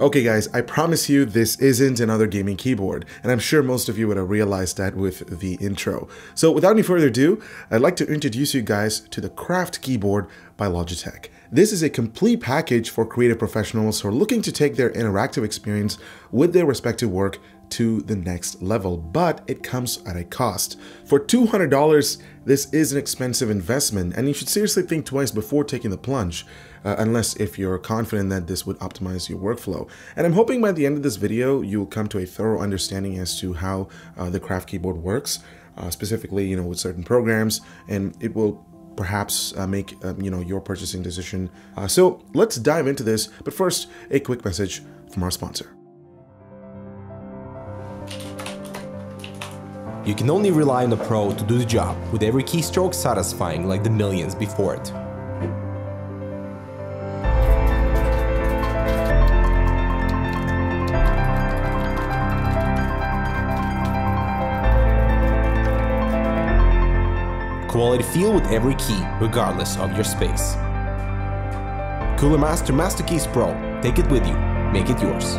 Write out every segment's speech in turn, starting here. Okay guys, I promise you this isn't another gaming keyboard, and I'm sure most of you would have realized that with the intro. So without any further ado, I'd like to introduce you guys to the Craft Keyboard by Logitech. This is a complete package for creative professionals who are looking to take their interactive experience with their respective work to the next level, but it comes at a cost. For $200, this is an expensive investment, and you should seriously think twice before taking the plunge, unless if you're confident that this would optimize your workflow. And I'm hoping by the end of this video, you'll come to a thorough understanding as to how the Craft Keyboard works, specifically, you know, with certain programs, and it will perhaps make you know, your purchasing decision. So let's dive into this, but first, a quick message from our sponsor. You can only rely on a pro to do the job, with every keystroke satisfying like the millions before it. Quality feel with every key, regardless of your space. Cooler Master MasterKeys Pro. Take it with you. Make it yours.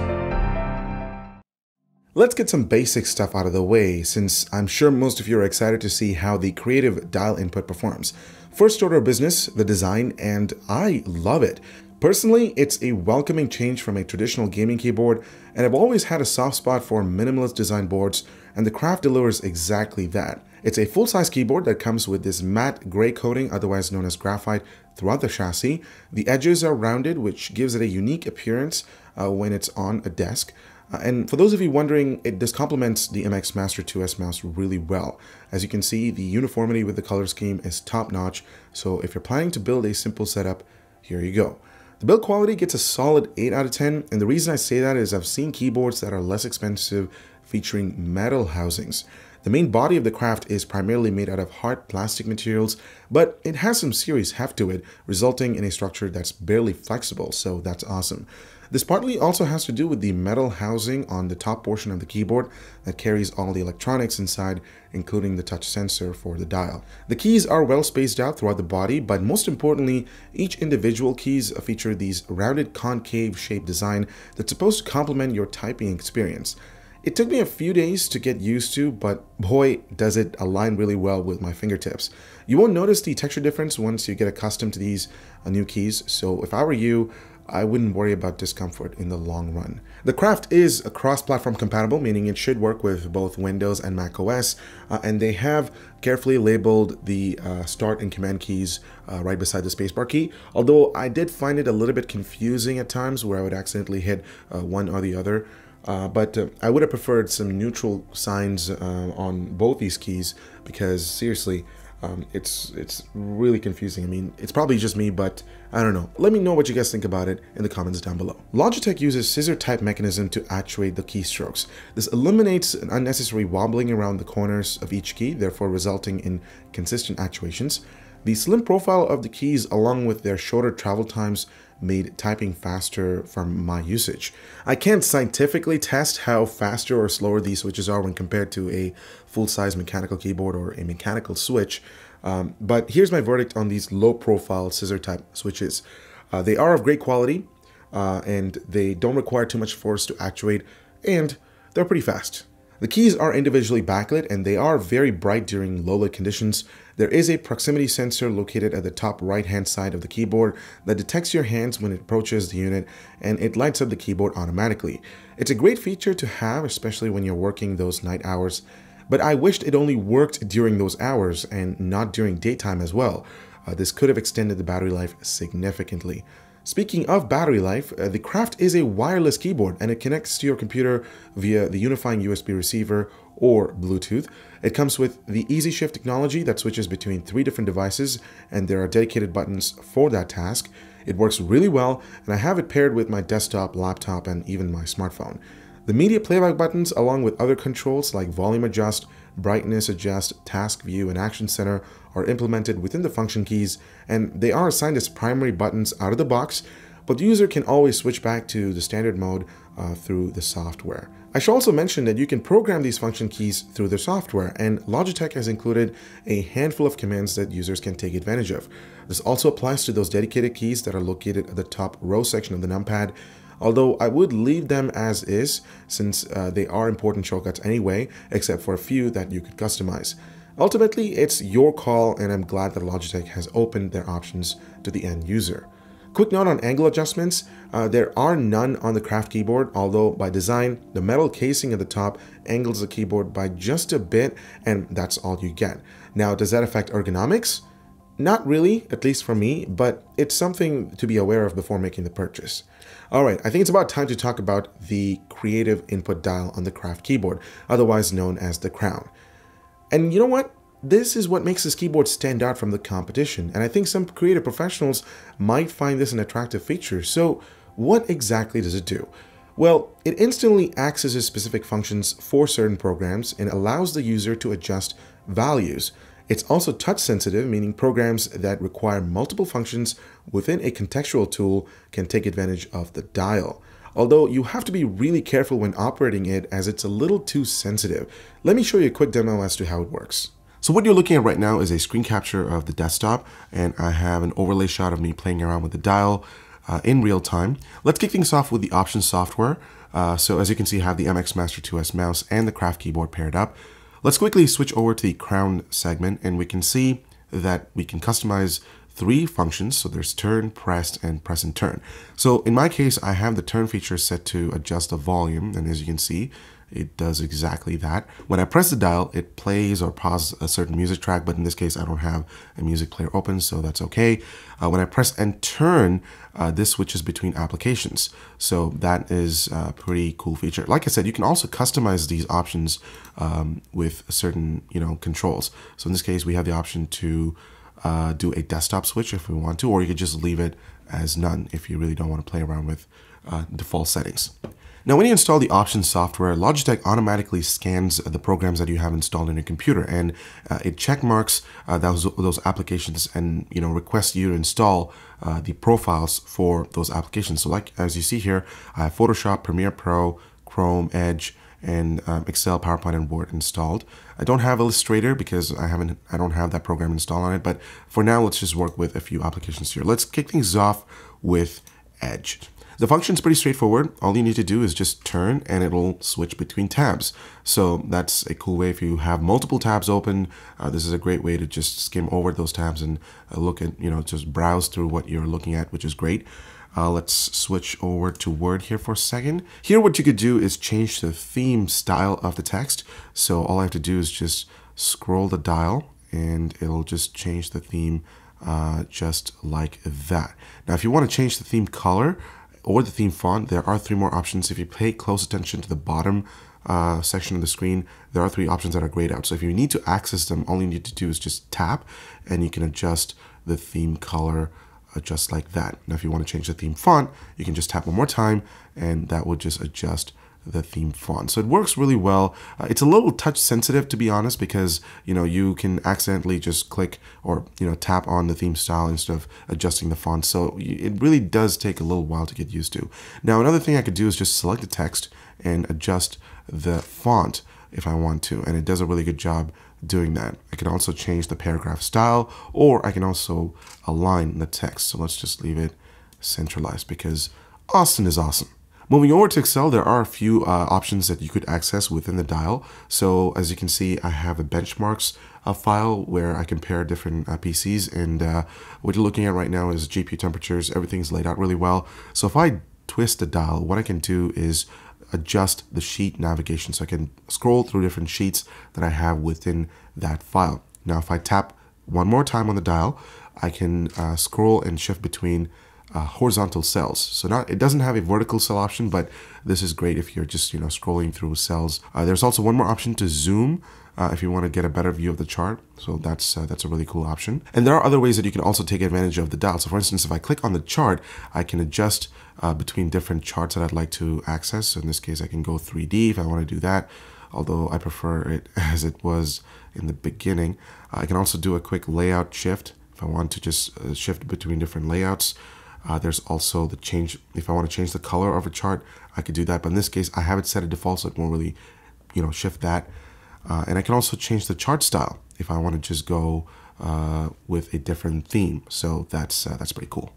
Let's get some basic stuff out of the way, since I'm sure most of you are excited to see how the creative dial input performs. First order of business, the design, and I love it. Personally, it's a welcoming change from a traditional gaming keyboard, and I've always had a soft spot for minimalist design boards, and the Craft delivers exactly that. It's a full-size keyboard that comes with this matte gray coating, otherwise known as graphite, throughout the chassis. The edges are rounded, which gives it a unique appearance when it's on a desk. And for those of you wondering, this complements the MX Master 2S mouse really well. As you can see, the uniformity with the color scheme is top-notch, so if you're planning to build a simple setup, here you go. The build quality gets a solid 8 out of 10, and the reason I say that is I've seen keyboards that are less expensive featuring metal housings. The main body of the Craft is primarily made out of hard plastic materials, but it has some serious heft to it, resulting in a structure that's barely flexible, so that's awesome. This partly also has to do with the metal housing on the top portion of the keyboard that carries all the electronics inside, including the touch sensor for the dial. The keys are well spaced out throughout the body, but most importantly, each individual keys feature these rounded concave shape design that's supposed to complement your typing experience. It took me a few days to get used to, but boy, does it align really well with my fingertips. You won't notice the texture difference once you get accustomed to these new keys, so if I were you, I wouldn't worry about discomfort in the long run. The Craft is cross-platform compatible, meaning it should work with both Windows and macOS, and they have carefully labeled the start and command keys right beside the spacebar key, although I did find it a little bit confusing at times where I would accidentally hit one or the other. But I would have preferred some neutral signs on both these keys, because seriously, it's really confusing. I mean, it's probably just me, but I don't know. Let me know what you guys think about it in the comments down below. Logitech uses scissor-type mechanism to actuate the keystrokes. This eliminates an unnecessary wobbling around the corners of each key, therefore resulting in consistent actuations. The slim profile of the keys, along with their shorter travel times, made typing faster from my usage. I can't scientifically test how faster or slower these switches are when compared to a full-size mechanical keyboard or a mechanical switch, but here's my verdict on these low-profile scissor-type switches. They are of great quality, and they don't require too much force to actuate, and they're pretty fast. The keys are individually backlit, and they are very bright during low-light conditions. There is a proximity sensor located at the top right-hand side of the keyboard that detects your hands when it approaches the unit, and it lights up the keyboard automatically. It's a great feature to have, especially when you're working those night hours, but I wished it only worked during those hours and not during daytime as well. This could have extended the battery life significantly. Speaking of battery life, the Craft is a wireless keyboard, and it connects to your computer via the unifying USB receiver or Bluetooth. It comes with the EasyShift technology that switches between 3 different devices, and there are dedicated buttons for that task. It works really well, and I have it paired with my desktop, laptop, and even my smartphone. The media playback buttons, along with other controls like volume adjust, brightness adjust, task view, and action center, are implemented within the function keys, and they are assigned as primary buttons out of the box, but the user can always switch back to the standard mode through the software. I should also mention that you can program these function keys through the software, and Logitech has included a handful of commands that users can take advantage of. This also applies to those dedicated keys that are located at the top row section of the numpad. although I would leave them as is, since they are important shortcuts anyway, except for a few that you could customize. Ultimately, it's your call, and I'm glad that Logitech has opened their options to the end user. Quick note on angle adjustments, there are none on the Craft keyboard, although by design, the metal casing at the top angles the keyboard by just a bit, and that's all you get. Now, does that affect ergonomics? Not really, at least for me, but it's something to be aware of before making the purchase. All right, I think it's about time to talk about the creative input dial on the Craft keyboard, otherwise known as the crown. And you know what? This is what makes this keyboard stand out from the competition, and I think some creative professionals might find this an attractive feature. So what exactly does it do? Well, it instantly accesses specific functions for certain programs and allows the user to adjust values. It's also touch sensitive, meaning programs that require multiple functions within a contextual tool can take advantage of the dial. Although you have to be really careful when operating it, as it's a little too sensitive. Let me show you a quick demo as to how it works. So what you're looking at right now is a screen capture of the desktop, and I have an overlay shot of me playing around with the dial in real time. Let's kick things off with the options software. So as you can see, I have the MX Master 2S mouse and the Craft keyboard paired up. Let's quickly switch over to the crown segment, and we can see that we can customize three functions. So there's turn, press, and press and turn. So in my case, I have the turn feature set to adjust the volume, and as you can see, it does exactly that. When I press the dial, it plays or pauses a certain music track, but in this case, I don't have a music player open, so that's okay. When I press and turn, this switches between applications. So that is a pretty cool feature. Like I said, you can also customize these options with certain controls. So in this case, we have the option to do a desktop switch if we want to, or you could just leave it as none if you really don't want to play around with default settings. Now, when you install the options software, Logitech automatically scans the programs that you have installed on your computer, and it checkmarks those applications and requests you to install the profiles for those applications. So, like as you see here, I have Photoshop, Premiere Pro, Chrome, Edge, and Excel, PowerPoint, and Word installed. I don't have Illustrator because I don't have that program installed on it. But for now, let's just work with a few applications here. Let's kick things off with Edge. The function is pretty straightforward. All you need to do is just turn, and it'll switch between tabs. So that's a cool way if you have multiple tabs open. This is a great way to just skim over those tabs and look at, just browse through what you're looking at, which is great. Let's switch over to Word here for a second. Here, what you could do is change the theme style of the text. So all I have to do is just scroll the dial, and it'll just change the theme just like that. Now, if you want to change the theme color or the theme font, there are three more options. If you pay close attention to the bottom section of the screen, there are three options that are grayed out. So if you need to access them, all you need to do is just tap, and you can adjust the theme color just like that. Now, if you want to change the theme font, you can just tap one more time, and that will just adjust the theme font. So it works really well. It's a little touch sensitive, to be honest, because you can accidentally just click or tap on the theme style instead of adjusting the font. So it really does take a little while to get used to. Now, another thing I could do is just select the text and adjust the font if I want to, and it does a really good job doing that. I can also change the paragraph style, or I can also align the text. So let's just leave it centralized because Austin is awesome. Moving over to Excel, there are a few options that you could access within the dial. So as you can see, I have a benchmarks file where I compare different PCs, and what you're looking at right now is GPU temperatures. Everything's laid out really well. So if I twist the dial, what I can do is adjust the sheet navigation. So I can scroll through different sheets that I have within that file. Now, if I tap one more time on the dial, I can scroll and shift between horizontal cells. So it doesn't have a vertical cell option, but this is great if you're just scrolling through cells. There's also one more option to zoom if you want to get a better view of the chart. So that's a really cool option. And there are other ways that you can also take advantage of the dial. So for instance, if I click on the chart, I can adjust between different charts that I'd like to access. So in this case, I can go 3D if I want to do that, although I prefer it as it was in the beginning. I can also do a quick layout shift if I want to just shift between different layouts. There's also the change. If I want to change the color of a chart, I could do that. But in this case, I have it set at default, so it won't really, shift that. And I can also change the chart style if I want to just go with a different theme. So that's pretty cool.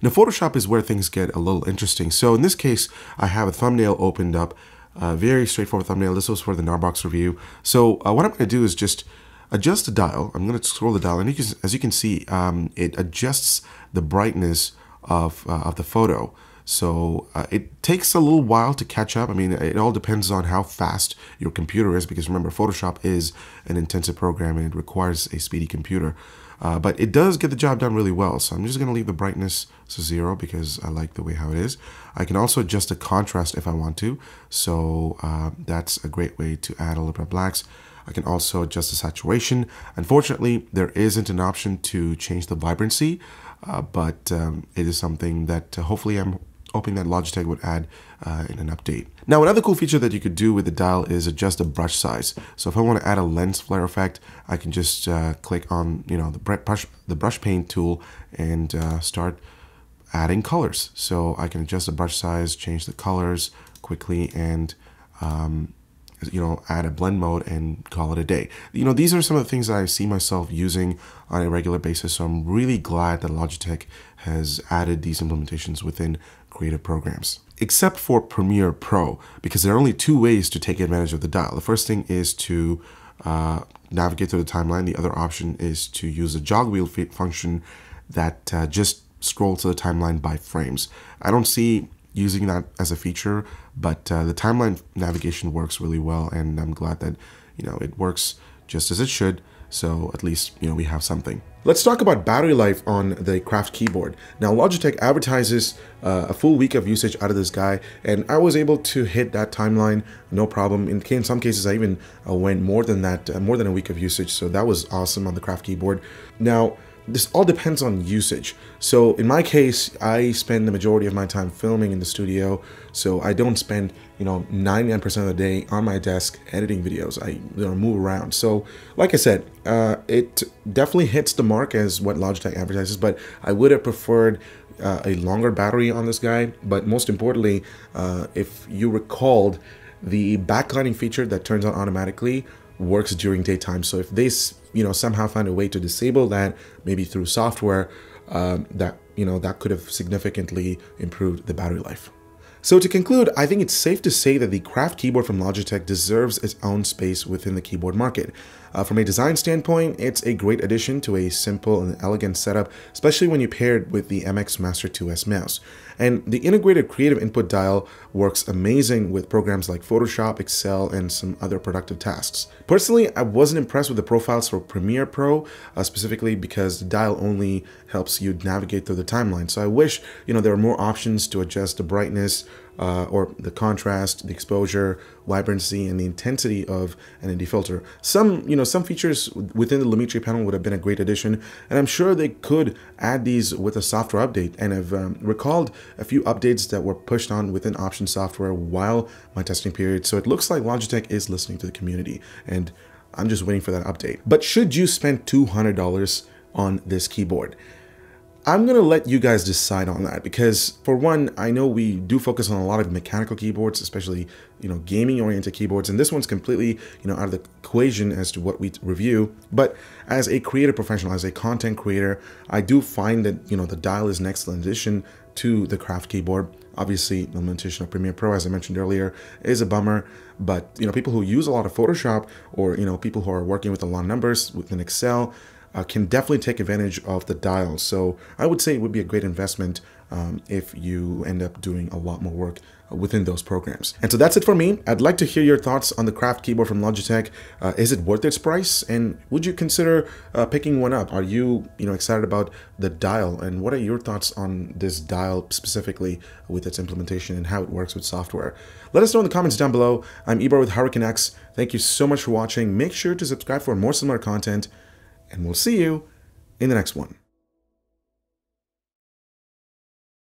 Now, Photoshop is where things get a little interesting. So in this case, I have a thumbnail opened up, a very straightforward thumbnail. This was for the Gnarbox review. So what I'm going to do is just adjust the dial. I'm going to scroll the dial, and as you can see, it adjusts the brightness of the photo. So it takes a little while to catch up. I mean, it all depends on how fast your computer is, because remember, Photoshop is an intensive program and it requires a speedy computer. But it does get the job done really well. So I'm just going to leave the brightness to 0 because I like the way how it is. I can also adjust the contrast if I want to. So that's a great way to add a little bit of blacks. I can also adjust the saturation. Unfortunately, there isn't an option to change the vibrancy, but it is something that hopefully I'm hoping that Logitech would add in an update. Now, another cool feature that you could do with the dial is adjust the brush size. So if I want to add a lens flare effect, I can just click on the brush paint tool and start adding colors. So I can adjust the brush size, change the colors quickly, and add a blend mode and call it a day. You know, these are some of the things that I see myself using on a regular basis. So I'm really glad that Logitech has added these implementations within creative programs, except for Premiere Pro, because there are only two ways to take advantage of the dial. The first thing is to navigate through the timeline. The other option is to use the jog wheel function that just scrolls to the timeline by frames. I don't see using that as a feature, but the timeline navigation works really well, and I'm glad that, you know, it works just as it should. So at least, you know, we have something. Let's talk about battery life on the Craft Keyboard. Now, Logitech advertises a full week of usage out of this guy, and I was able to hit that timeline, no problem. In some cases, I even went more than that, more than a week of usage. So that was awesome on the Craft Keyboard. Now, this all depends on usage. So in my case, I spend the majority of my time filming in the studio, so I don't spend, you know, 99% of the day on my desk editing videos. I move around. So like I said, it definitely hits the mark as what Logitech advertises, but I would have preferred a longer battery on this guy. But most importantly, if you recalled, the backlighting feature that turns on automatically works during daytime. So if they somehow find a way to disable that, maybe through software, that could have significantly improved the battery life. So to conclude, I think it's safe to say that the Craft Keyboard from Logitech deserves its own space within the keyboard market. From a design standpoint, it's a great addition to a simple and elegant setup, especially when you pair it with the MX Master 2S mouse. And the integrated creative input dial works amazing with programs like Photoshop, Excel, and some other productive tasks. Personally, I wasn't impressed with the profiles for Premiere Pro, specifically because the dial only helps you navigate through the timeline. So I wish, you know, there were more options to adjust the brightness, or the contrast, the exposure, vibrancy, and the intensity of an ND filter. Some features within the Lumetri panel would have been a great addition, and I'm sure they could add these with a software update. And I've recalled a few updates that were pushed on within option software while my testing period. So it looks like Logitech is listening to the community, and I'm just waiting for that update. But should you spend $200 on this keyboard? I'm going to let you guys decide on that, because for one, I know we do focus on a lot of mechanical keyboards, especially, you know, gaming oriented keyboards, and this one's completely, you know, out of the equation as to what we review. But as a creative professional, as a content creator, I do find that, you know, the dial is an excellent addition to the Craft Keyboard. Obviously, the implementation of Premiere Pro, as I mentioned earlier, is a bummer, but, you know, people who use a lot of Photoshop, or, you know, people who are working with a lot of numbers within Excel, can definitely take advantage of the dial. So I would say it would be a great investment if you end up doing a lot more work within those programs. And so that's it for me. I'd like to hear your thoughts on the Craft Keyboard from Logitech. Is it worth its price? And would you consider picking one up? Are you, excited about the dial? And what are your thoughts on this dial specifically with its implementation and how it works with software? Let us know in the comments down below. I'm Eber with HurricaneX. Thank you so much for watching. Make sure to subscribe for more similar content, and we'll see you in the next one.